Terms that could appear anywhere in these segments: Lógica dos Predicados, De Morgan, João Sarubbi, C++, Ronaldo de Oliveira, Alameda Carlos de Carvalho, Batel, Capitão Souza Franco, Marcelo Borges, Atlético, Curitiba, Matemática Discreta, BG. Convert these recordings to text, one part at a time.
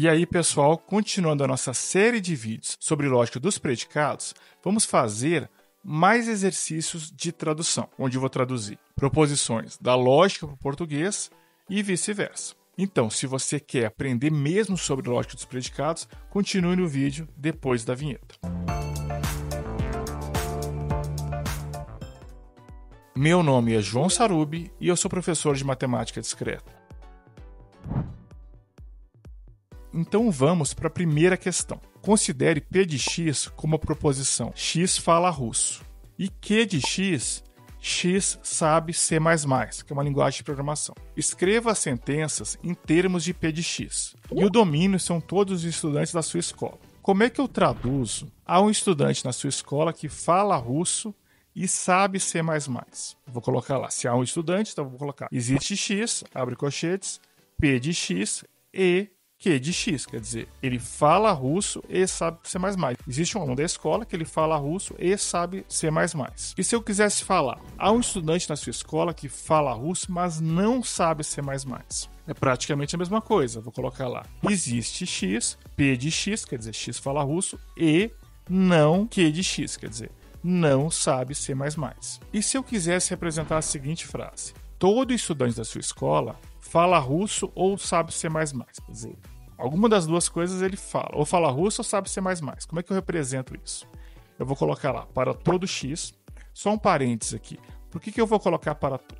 E aí, pessoal, continuando a nossa série de vídeos sobre lógica dos predicados, vamos fazer mais exercícios de tradução, onde eu vou traduzir proposições da lógica para o português e vice-versa. Então, se você quer aprender mesmo sobre lógica dos predicados, continue no vídeo depois da vinheta. Meu nome é João Sarubbi e eu sou professor de matemática discreta. Então vamos para a primeira questão. Considere P de X como a proposição X fala russo e Q de X, X sabe C++, que é uma linguagem de programação. Escreva as sentenças em termos de P de X e o domínio são todos os estudantes da sua escola. Como é que eu traduzo a um estudante na sua escola que fala russo e sabe C++? Vou colocar lá, se há um estudante, então vou colocar existe X, abre colchetes, P de X e Q de X, quer dizer, ele fala russo e sabe C++. Existe um aluno da escola que ele fala russo e sabe C++. E se eu quisesse falar, há um estudante na sua escola que fala russo, mas não sabe C++. É praticamente a mesma coisa, vou colocar lá, existe X, P de X, quer dizer, X fala russo, e não Q de X, quer dizer, não sabe C++. E se eu quisesse representar a seguinte frase, todo estudante da sua escola fala russo ou sabe C++. Quer dizer, alguma das duas coisas ele fala. Ou fala russo ou sabe C++. Como é que eu represento isso? Eu vou colocar lá, para todo X. Só um parênteses aqui. Por que eu vou colocar para todo?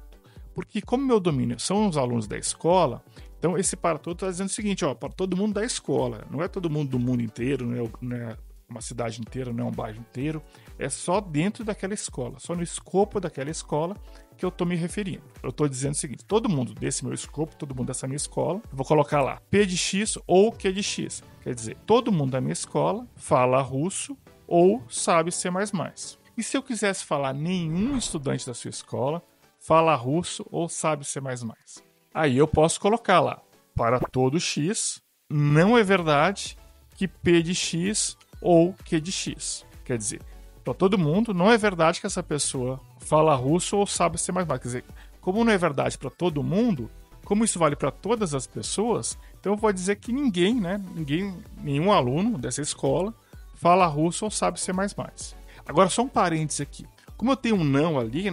Porque como meu domínio são os alunos da escola, então esse para todo está dizendo o seguinte, ó, para todo mundo da escola. Não é todo mundo do mundo inteiro, não é uma cidade inteira, não é um bairro inteiro. É só dentro daquela escola, só no escopo daquela escola que eu estou me referindo. Eu estou dizendo o seguinte, todo mundo desse meu escopo, todo mundo dessa minha escola, eu vou colocar lá P de X ou Q de X. Quer dizer, todo mundo da minha escola fala russo ou sabe C++. E se eu quisesse falar nenhum estudante da sua escola fala russo ou sabe C++? Aí eu posso colocar lá, para todo X, não é verdade que P de X ou Q de X. Quer dizer, para todo mundo, não é verdade que essa pessoa fala russo ou sabe C++. Quer dizer, como não é verdade para todo mundo, como isso vale para todas as pessoas, então eu vou dizer que ninguém, nenhum aluno dessa escola fala russo ou sabe C++. Agora, só um parênteses aqui. Como eu tenho um não ali,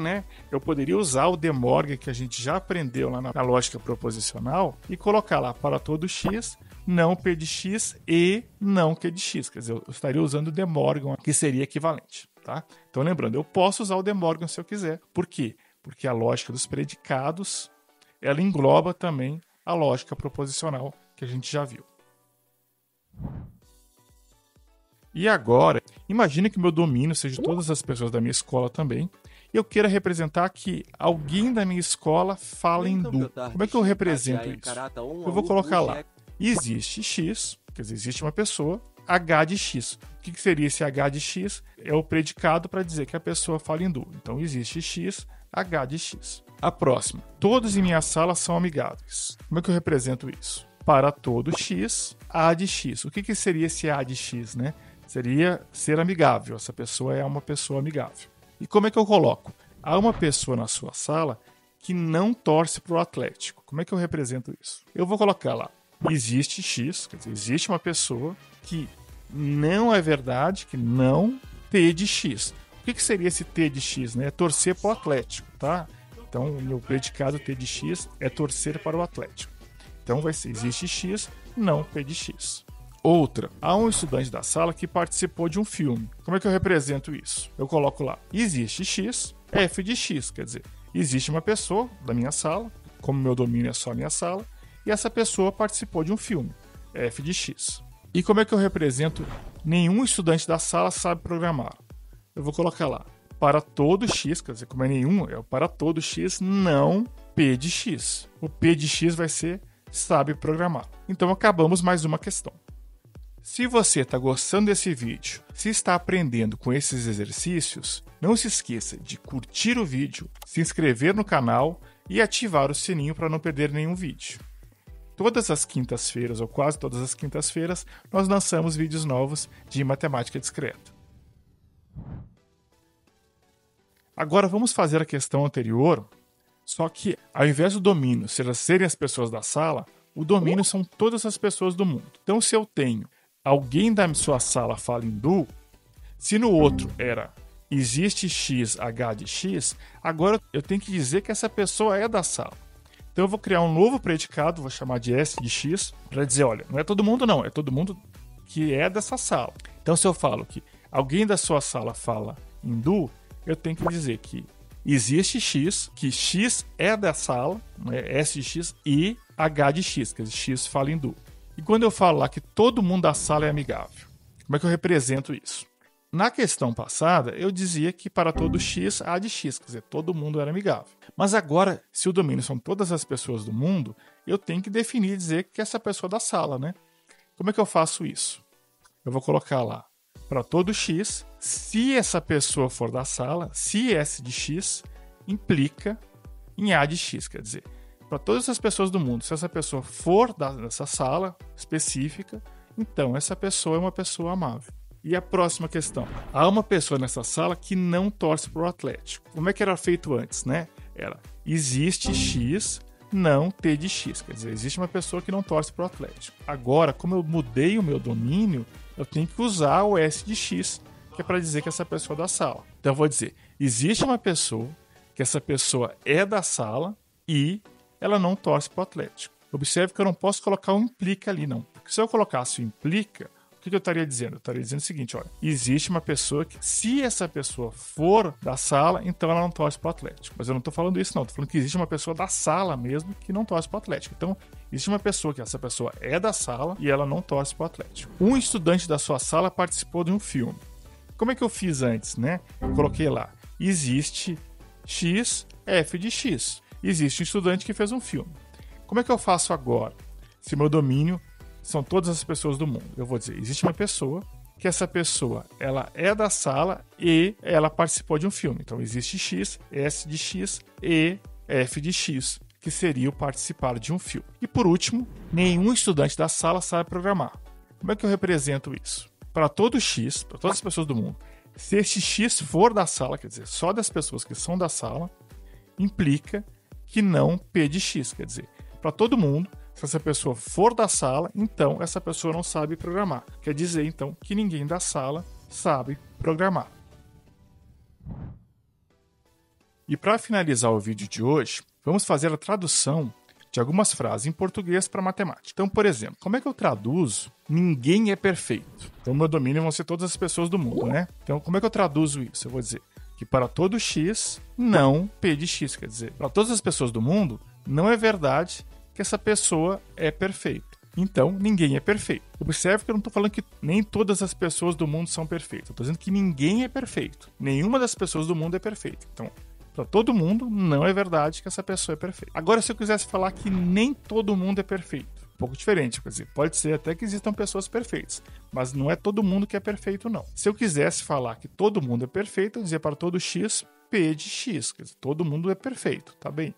eu poderia usar o De Morgan que a gente já aprendeu lá na lógica proposicional e colocar lá para todo X, não P de X e não Q de X. Quer dizer, eu estaria usando o De Morgan, que seria equivalente. Tá? Então, lembrando, eu posso usar o De Morgan se eu quiser. Por quê? Porque a lógica dos predicados, ela engloba também a lógica proposicional que a gente já viu. E agora, imagina que meu domínio seja todas as pessoas da minha escola também, e eu queira representar que alguém da minha escola fala hindu. Como é que eu represento isso? Eu vou colocar lá, existe X, quer dizer, existe uma pessoa, H de X. O que seria esse H de X? É o predicado para dizer que a pessoa fala hindu. Então, existe X, H de X. A próxima. Todos em minha sala são amigáveis. Como é que eu represento isso? Para todo X, A de X. O que seria esse A de X, né? Seria ser amigável. Essa pessoa é uma pessoa amigável. E como é que eu coloco? Há uma pessoa na sua sala que não torce para o Atlético. Como é que eu represento isso? Eu vou colocar lá. Existe X, quer dizer, existe uma pessoa que não é verdade, que não T de X. O que seria esse T de X? É torcer para o Atlético, tá? Então, o meu predicado T de X é torcer para o Atlético. Então, vai ser existe X, não P de X. Outra, há um estudante da sala que participou de um filme. Como é que eu represento isso? Eu coloco lá, existe X, F de X, quer dizer, existe uma pessoa da minha sala, como meu domínio é só a minha sala, e essa pessoa participou de um filme, F de X. E como é que eu represento nenhum estudante da sala sabe programar? Eu vou colocar lá, para todo X, quer dizer, como é nenhum, é o para todo X, não P de X. O P de X vai ser sabe programar. Então acabamos mais uma questão. Se você está gostando desse vídeo, se está aprendendo com esses exercícios, não se esqueça de curtir o vídeo, se inscrever no canal e ativar o sininho para não perder nenhum vídeo. Todas as quintas-feiras, ou quase todas as quintas-feiras, nós lançamos vídeos novos de matemática discreta. Agora vamos fazer a questão anterior, só que ao invés do domínio serem as pessoas da sala, O domínio são todas as pessoas do mundo. Então, se eu tenho alguém da sua sala fala hindu, se no outro era existe X, H de X, agora eu tenho que dizer que essa pessoa é da sala. Então, eu vou criar um novo predicado, vou chamar de S de X, para dizer, olha, não é todo mundo não, é todo mundo que é dessa sala. Então, se eu falo que alguém da sua sala fala hindu, eu tenho que dizer que existe X, que X é da sala, né? S de X e H de X, que X fala hindu. E quando eu falo lá que todo mundo da sala é amigável, como é que eu represento isso? Na questão passada, eu dizia que para todo X, há de X, quer dizer, todo mundo era amigável. Mas agora, se o domínio são todas as pessoas do mundo, eu tenho que definir e dizer que essa pessoa é da sala, né? Como é que eu faço isso? Eu vou colocar lá, para todo X, se essa pessoa for da sala, se S de X implica em A de X, quer dizer, para todas as pessoas do mundo, se essa pessoa for dessa sala específica, então essa pessoa é uma pessoa amável. E a próxima questão, há uma pessoa nessa sala que não torce para o Atlético. Como é que era feito antes, né? Era, existe X, não T de X, quer dizer, existe uma pessoa que não torce para o Atlético. Agora, como eu mudei o meu domínio, eu tenho que usar o S de X, que é para dizer que essa pessoa é da sala. Então eu vou dizer, existe uma pessoa, que essa pessoa é da sala e ela não torce para o Atlético. Observe que eu não posso colocar o implica ali, não. Porque se eu colocasse o implica, o que eu estaria dizendo? Eu estaria dizendo o seguinte, olha, existe uma pessoa que, se essa pessoa for da sala, então ela não torce para o Atlético. Mas eu não estou falando isso, não. Estou falando que existe uma pessoa da sala mesmo que não torce para o Atlético. Então, existe uma pessoa que essa pessoa é da sala e ela não torce para o Atlético. Um estudante da sua sala participou de um filme. Como é que eu fiz antes, né? Eu coloquei lá, existe X, F de X. Existe um estudante que fez um filme. Como é que eu faço agora? Se meu domínio são todas as pessoas do mundo. Eu vou dizer, existe uma pessoa, que essa pessoa ela é da sala e ela participou de um filme. Então, existe X, S de X e F de X, que seria o participar de um filme. E, por último, nenhum estudante da sala sabe programar. Como é que eu represento isso? Para todo X, para todas as pessoas do mundo, se este X for da sala, quer dizer, só das pessoas que são da sala, implica que não P de X, quer dizer, para todo mundo, se essa pessoa for da sala, então essa pessoa não sabe programar. Quer dizer, então, que ninguém da sala sabe programar. E para finalizar o vídeo de hoje, vamos fazer a tradução de algumas frases em português para matemática. Então, por exemplo, como é que eu traduzo ninguém é perfeito? Então, meu domínio vão ser todas as pessoas do mundo, né? Então, como é que eu traduzo isso? Eu vou dizer que para todo X, não P de X. Quer dizer, para todas as pessoas do mundo, não é verdade que essa pessoa é perfeita. Então, ninguém é perfeito. Observe que eu não estou falando que nem todas as pessoas do mundo são perfeitas. Eu estou dizendo que ninguém é perfeito. Nenhuma das pessoas do mundo é perfeita. Então, para todo mundo, não é verdade que essa pessoa é perfeita. Agora, se eu quisesse falar que nem todo mundo é perfeito, um pouco diferente, quer dizer, pode ser até que existam pessoas perfeitas, mas não é todo mundo que é perfeito, não. Se eu quisesse falar que todo mundo é perfeito, eu dizia para todo X, P de X, quer dizer, todo mundo é perfeito, tá bem?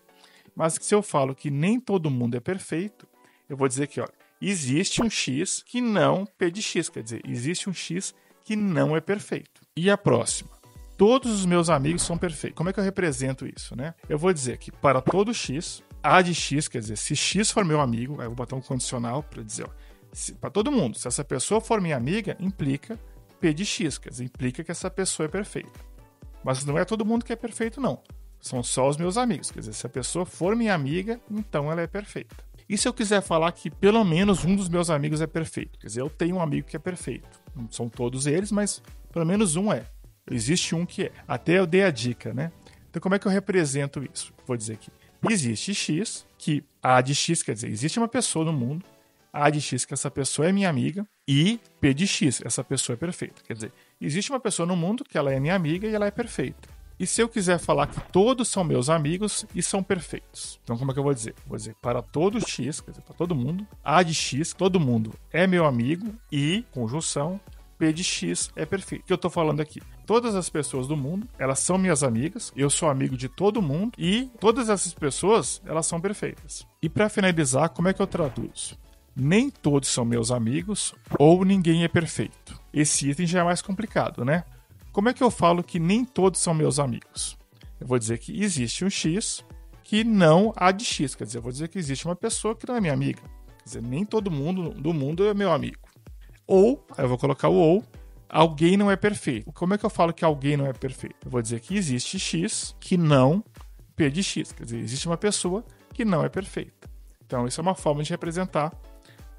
Mas se eu falo que nem todo mundo é perfeito, eu vou dizer que, olha, existe um X que não P de X, quer dizer, existe um X que não é perfeito. E a próxima? Todos os meus amigos são perfeitos. Como é que eu represento isso, né? Eu vou dizer que para todo X, A de X, quer dizer, se X for meu amigo, aí eu vou botar um condicional para dizer, ó, para todo mundo, se essa pessoa for minha amiga, implica P de X, quer dizer, implica que essa pessoa é perfeita. Mas não é todo mundo que é perfeito, não. São só os meus amigos, quer dizer, se a pessoa for minha amiga, então ela é perfeita. E se eu quiser falar que pelo menos um dos meus amigos é perfeito? Quer dizer, eu tenho um amigo que é perfeito. Não são todos eles, mas pelo menos um é. Existe um que é. Até eu dei a dica, né? Então, como é que eu represento isso? Vou dizer que existe X, que A de X, quer dizer, existe uma pessoa no mundo, A de X, que essa pessoa é minha amiga, e P de X, essa pessoa é perfeita. Quer dizer, existe uma pessoa no mundo que ela é minha amiga e ela é perfeita. E se eu quiser falar que todos são meus amigos e são perfeitos? Então, como é que eu vou dizer? Vou dizer, para todo X, quer dizer, para todo mundo, A de X, todo mundo é meu amigo e, conjunção, P de X é perfeito. O que eu estou falando aqui? Todas as pessoas do mundo, elas são minhas amigas, eu sou amigo de todo mundo e todas essas pessoas, elas são perfeitas. E para finalizar, como é que eu traduzo? Nem todos são meus amigos ou ninguém é perfeito. Esse item já é mais complicado, né? Como é que eu falo que nem todos são meus amigos? Eu vou dizer que existe um X que não há de X, quer dizer, eu vou dizer que existe uma pessoa que não é minha amiga. Quer dizer, nem todo mundo do mundo é meu amigo. Ou, aí eu vou colocar o ou, alguém não é perfeito. Como é que eu falo que alguém não é perfeito? Eu vou dizer que existe X que não P de X. Quer dizer, existe uma pessoa que não é perfeita. Então, isso é uma forma de representar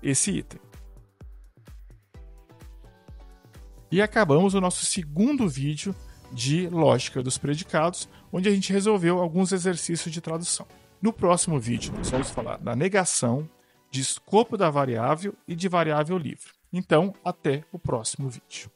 esse item. E acabamos o nosso segundo vídeo de Lógica dos Predicados, onde a gente resolveu alguns exercícios de tradução. No próximo vídeo, nós vamos falar da negação, de escopo da variável e de variável livre. Então, até o próximo vídeo.